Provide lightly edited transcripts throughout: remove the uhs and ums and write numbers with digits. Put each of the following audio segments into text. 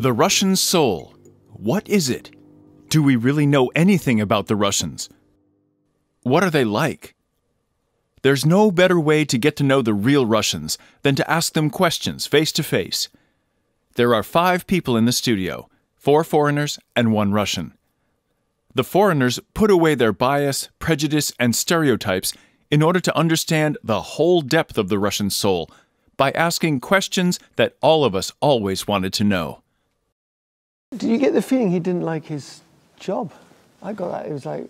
The Russian soul. What is it? Do we really know anything about the Russians? What are they like? There's no better way to get to know the real Russians than to ask them questions face to face. There are 5 people in the studio, 4 foreigners and 1 Russian. The foreigners put away their bias, prejudice, and stereotypes in order to understand the whole depth of the Russian soul by asking questions that all of us always wanted to know. Do you get the feeling he didn't like his job? I got that. It was like...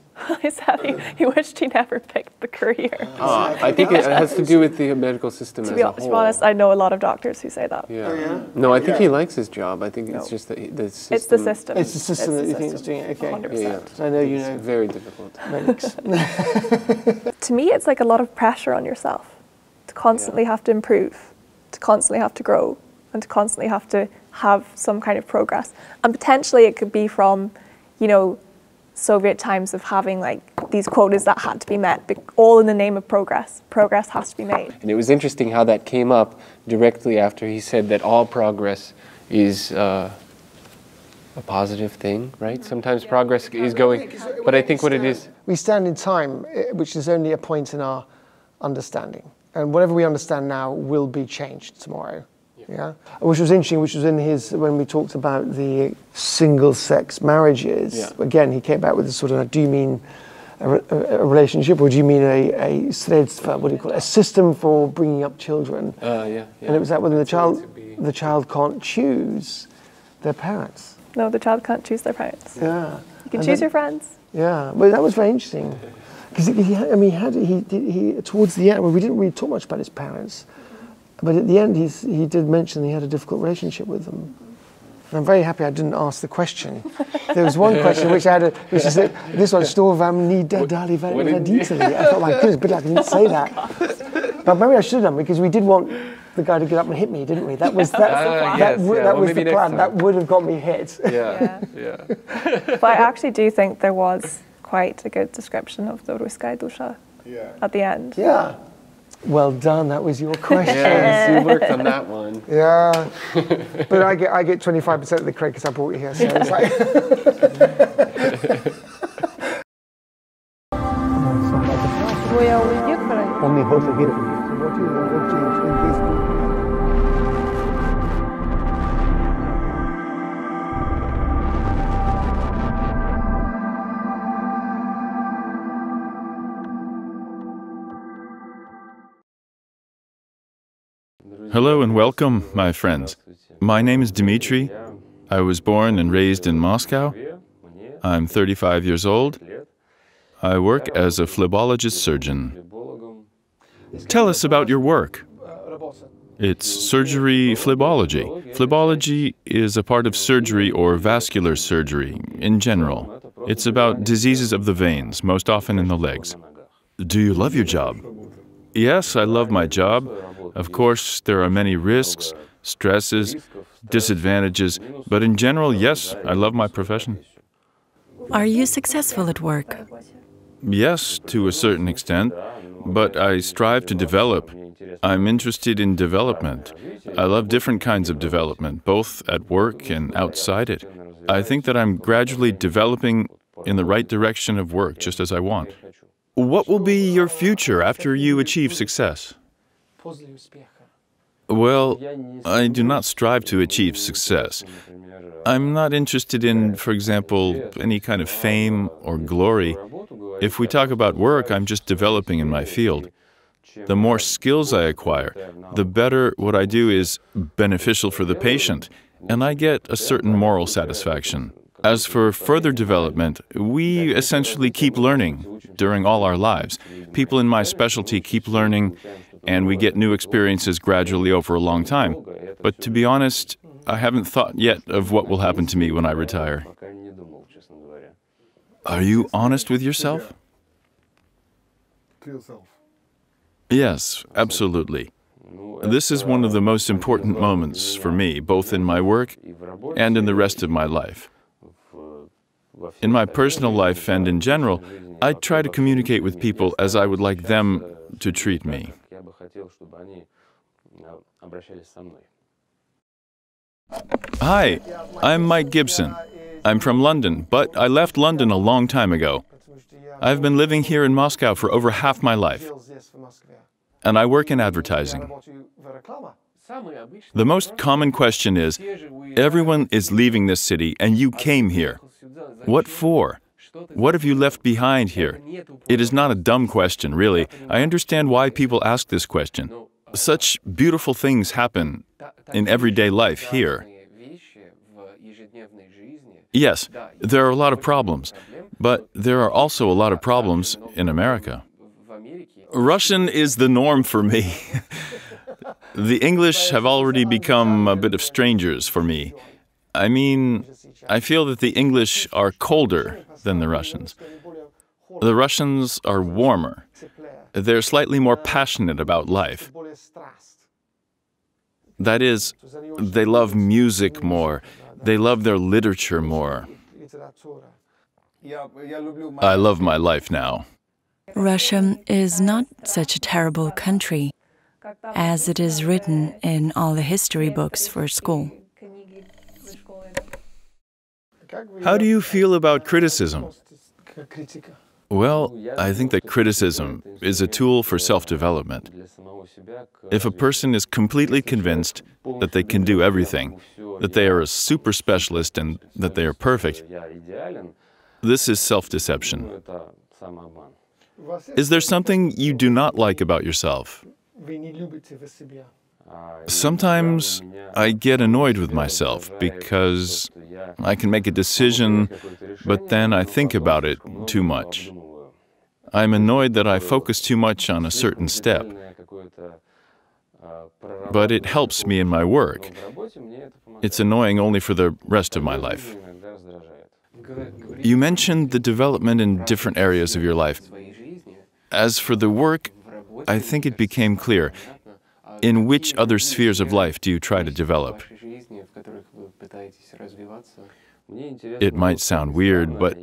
he wished he never picked the career. I think it has to do with the medical system as a whole. To be honest, I know a lot of doctors who say that. Yeah. Oh, yeah? No, I think he likes his job. I think it's just the system. It's the system. It's the system that you think is doing it. Okay. 100%. Yeah. I know you know. It's very difficult. To me, it's like a lot of pressure on yourself to constantly have to improve, to constantly have to grow, and to constantly have to have some kind of progress. And potentially it could be from, you know, Soviet times of having like these quotas that had to be met, all in the name of progress. Progress has to be made. And it was interesting how that came up directly after he said that all progress is a positive thing, right? Sometimes progress is going, but I think what it is... We stand in time, which is only a point in our understanding. And whatever we understand now will be changed tomorrow. Yeah, which was interesting, which was in his, when we talked about the single-sex marriages. Yeah. Again, he came back with a sort of, do you mean a relationship, or do you mean a sredstva, what do you call it, a system for bringing up children? And it was that when the child can't choose their parents. No, the child can't choose their parents. Yeah. You can choose your friends. Yeah, well, that was very interesting. Because towards the end, well, we didn't really talk much about his parents. But at the end, he did mention he had a difficult relationship with them. And I'm very happy I didn't ask the question. There was one question which I had, which is this one, Stovam ni dedali very detailed. I thought, my goodness, but I didn't say that. But maybe I should have done, because we did want the guy to get up and hit me, didn't we? That was the plan. That would have got me hit. Yeah, yeah. But I actually do think there was quite a good description of the Ruskay Dusha at the end. Yeah. Well done, that was your question. Yes, you worked on that one. Yeah. But I get 25% of the credit because I brought you here, so it's like... Hello and welcome, my friends. My name is Dmitry. I was born and raised in Moscow. I'm 35 years old. I work as a phlebologist surgeon. Tell us about your work. It's surgery phlebology. Phlebology is a part of surgery or vascular surgery in general. It's about diseases of the veins, most often in the legs. Do you love your job? Yes, I love my job. Of course, there are many risks, stresses, disadvantages, but in general, yes, I love my profession. Are you successful at work? Yes, to a certain extent, but I strive to develop. I'm interested in development. I love different kinds of development, both at work and outside it. I think that I'm gradually developing in the right direction of work, just as I want. What will be your future after you achieve success? Well, I do not strive to achieve success. I'm not interested in, for example, any kind of fame or glory. If we talk about work, I'm just developing in my field. The more skills I acquire, the better what I do is beneficial for the patient, and I get a certain moral satisfaction. As for further development, we essentially keep learning during all our lives. People in my specialty keep learning, and we get new experiences gradually over a long time. But to be honest, I haven't thought yet of what will happen to me when I retire. Are you honest with yourself? Yes, absolutely. This is one of the most important moments for me, both in my work and in the rest of my life. In my personal life and in general, I try to communicate with people as I would like them to treat me. Hi, I'm Mike Gibson. I'm from London, but I left London a long time ago. I've been living here in Moscow for over half my life, and I work in advertising. The most common question is, everyone is leaving this city and you came here. What for? What have you left behind here? It is not a dumb question, really. I understand why people ask this question. Such beautiful things happen in everyday life here. Yes, there are a lot of problems, but there are also a lot of problems in America. Russian is the norm for me. The English have already become a bit of strangers for me. I mean, I feel that the English are colder than the Russians. The Russians are warmer. They're slightly more passionate about life. That is, they love music more. They love their literature more. I love my life now. Russia is not such a terrible country as it is written in all the history books for school. How do you feel about criticism? Well, I think that criticism is a tool for self-development. If a person is completely convinced that they can do everything, that they are a super specialist and that they are perfect, this is self-deception. Is there something you do not like about yourself? Sometimes I get annoyed with myself because I can make a decision, but then I think about it too much. I'm annoyed that I focus too much on a certain step, but it helps me in my work. It's annoying only for the rest of my life. You mentioned the development in different areas of your life. As for the work, I think it became clear. In which other spheres of life do you try to develop? It might sound weird, but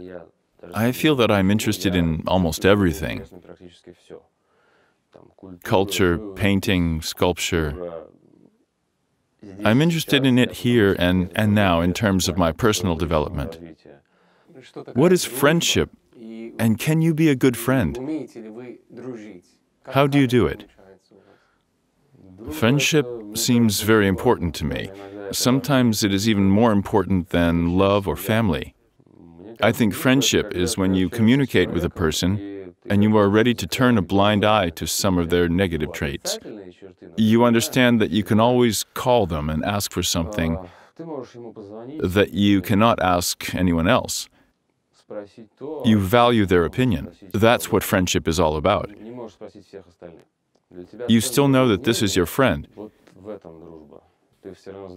I feel that I'm interested in almost everything. Culture, painting, sculpture. I'm interested in it here and now in terms of my personal development. What is friendship? And can you be a good friend? How do you do it? Friendship seems very important to me. Sometimes it is even more important than love or family. I think friendship is when you communicate with a person and you are ready to turn a blind eye to some of their negative traits. You understand that you can always call them and ask for something that you cannot ask anyone else. You value their opinion. That's what friendship is all about. You still know that this is your friend.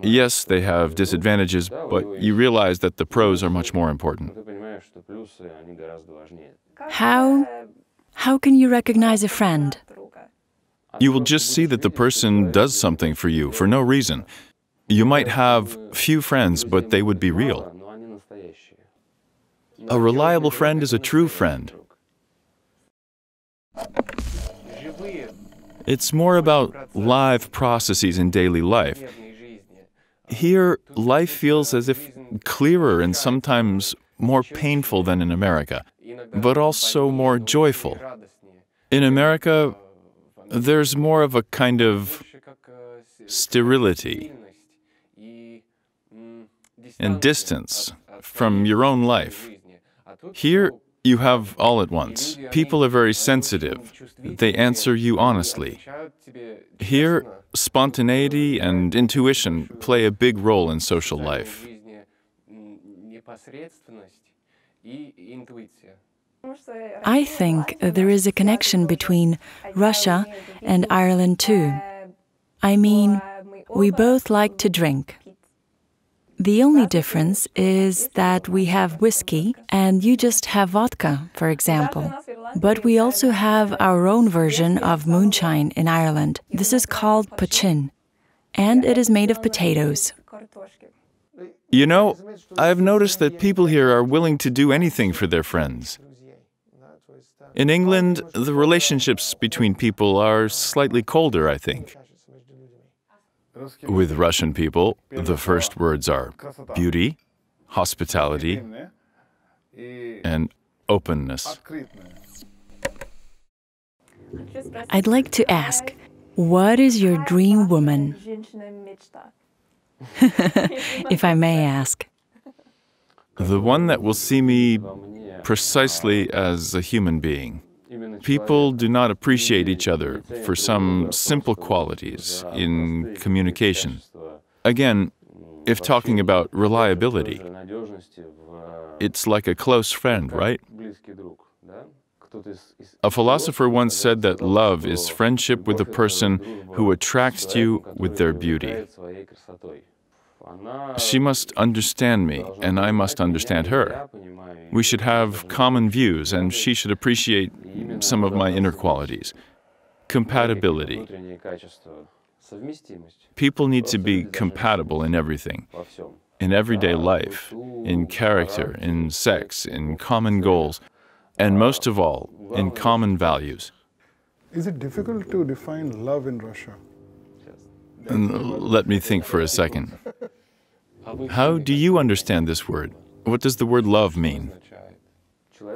Yes, they have disadvantages, but you realize that the pros are much more important. How can you recognize a friend? You will just see that the person does something for you for no reason. You might have few friends, but they would be real. A reliable friend is a true friend. It's more about live processes in daily life. Here, life feels as if clearer and sometimes more painful than in America, but also more joyful. In America, there's more of a kind of sterility and distance from your own life. Here, you have all at once. People are very sensitive. They answer you honestly. Here, spontaneity and intuition play a big role in social life. I think there is a connection between Russia and Ireland too. I mean, we both like to drink. The only difference is that we have whiskey and you just have vodka, for example. But we also have our own version of moonshine in Ireland. This is called poteen, and it is made of potatoes. You know, I've noticed that people here are willing to do anything for their friends. In England, the relationships between people are slightly colder, I think. With Russian people, the first words are beauty, hospitality, and openness. I'd like to ask, what is your dream woman? If I may ask. The one that will see me precisely as a human being. People do not appreciate each other for some simple qualities in communication. Again, if talking about reliability, it's like a close friend, right? A philosopher once said that love is friendship with a person who attracts you with their beauty. She must understand me, and I must understand her. We should have common views, and she should appreciate some of my inner qualities. Compatibility. People need to be compatible in everything, in everyday life, in character, in sex, in common goals, and most of all, in common values. Is it difficult to define love in Russia? Let me think for a second. How do you understand this word? What does the word love mean?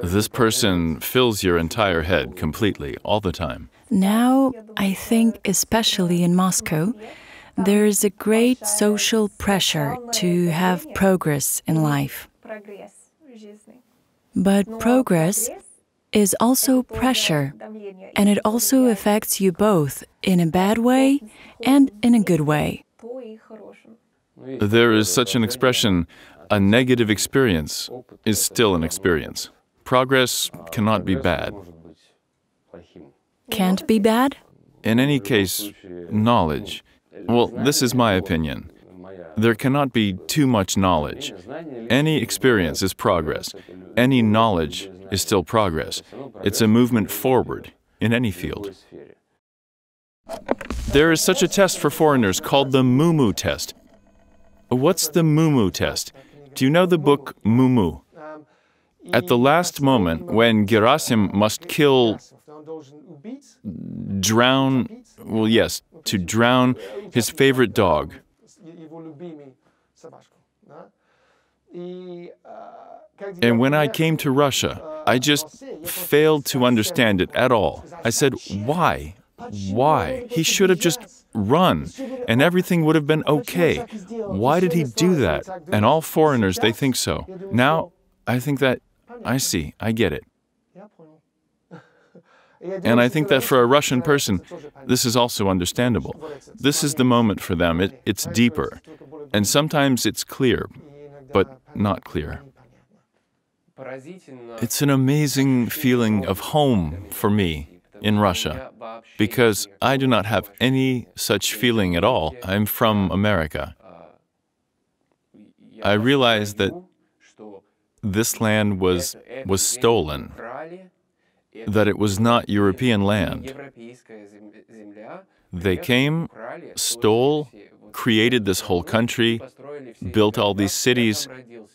This person fills your entire head completely, all the time. Now, I think, especially in Moscow, there is a great social pressure to have progress in life. But progress is also pressure, and it also affects you both in a bad way and in a good way. There is such an expression, a negative experience is still an experience. Progress cannot be bad. Can't be bad? In any case, knowledge. Well, this is my opinion. There cannot be too much knowledge. Any experience is progress. Any knowledge is still progress. It's a movement forward in any field. There is such a test for foreigners called the Mumu test. What's the Mumu test? Do you know the book Mumu? At the last moment, when Gerasim must kill, drown, well, yes, to drown his favorite dog, and when I came to Russia, I just failed to understand it at all. I said, why? Why? He should have just run, and everything would have been okay. Why did he do that? And all foreigners, they think so. Now, I think that, I see, I get it. And I think that for a Russian person, this is also understandable. This is the moment for them. It's deeper. And sometimes it's clear, but not clear. It's an amazing feeling of home for me in Russia, because I do not have any such feeling at all. I'm from America. I realize that this land was stolen, that it was not European land. They came, stole, created this whole country, built all these cities.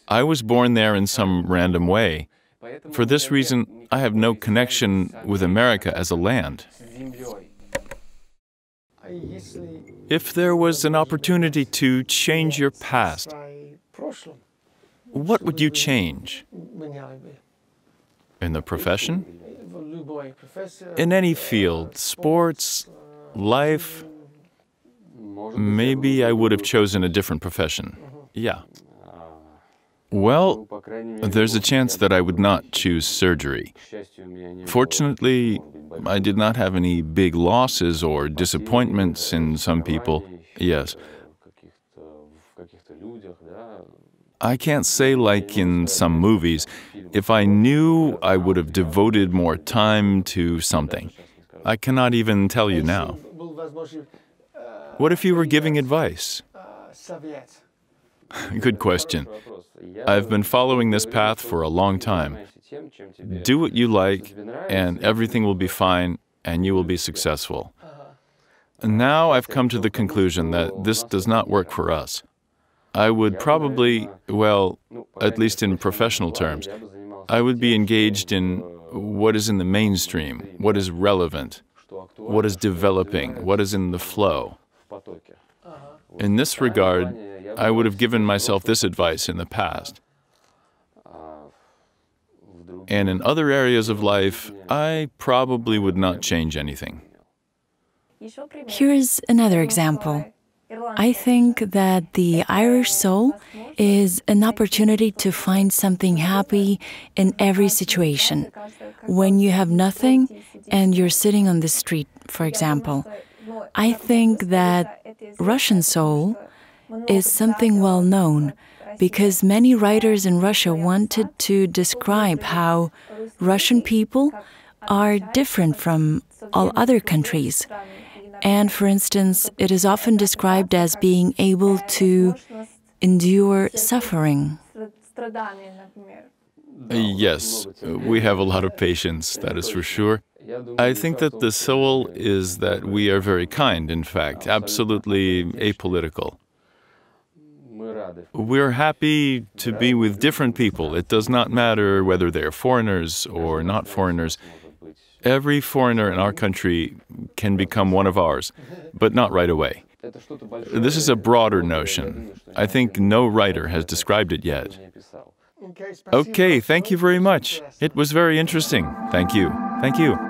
I was born there in some random way. For this reason, I have no connection with America as a land. If there was an opportunity to change your past, what would you change? In the profession? In any field, sports, life, maybe I would have chosen a different profession. Yeah. Well, there's a chance that I would not choose surgery. Fortunately, I did not have any big losses or disappointments in some people. Yes. I can't say like in some movies, if I knew, I would have devoted more time to something. I cannot even tell you now. What if you were giving advice? Good question. I've been following this path for a long time. Do what you like, and everything will be fine, and you will be successful. Now I've come to the conclusion that this does not work for us. I would probably, well, at least in professional terms, I would be engaged in what is in the mainstream, what is relevant, what is developing, what is in the flow. In this regard, I would have given myself this advice in the past. And in other areas of life, I probably would not change anything. Here is another example. I think that the Irish soul is an opportunity to find something happy in every situation. When you have nothing and you're sitting on the street, for example, I think that Russian soul is something well known because many writers in Russia wanted to describe how Russian people are different from all other countries. And, for instance, it is often described as being able to endure suffering. Yes, we have a lot of patience, that is for sure. I think that the soul is that we are very kind, in fact, absolutely apolitical. We are happy to be with different people. It does not matter whether they are foreigners or not foreigners. Every foreigner in our country can become one of ours, but not right away. This is a broader notion. I think no writer has described it yet. Okay, thank you very much. It was very interesting. Thank you. Thank you.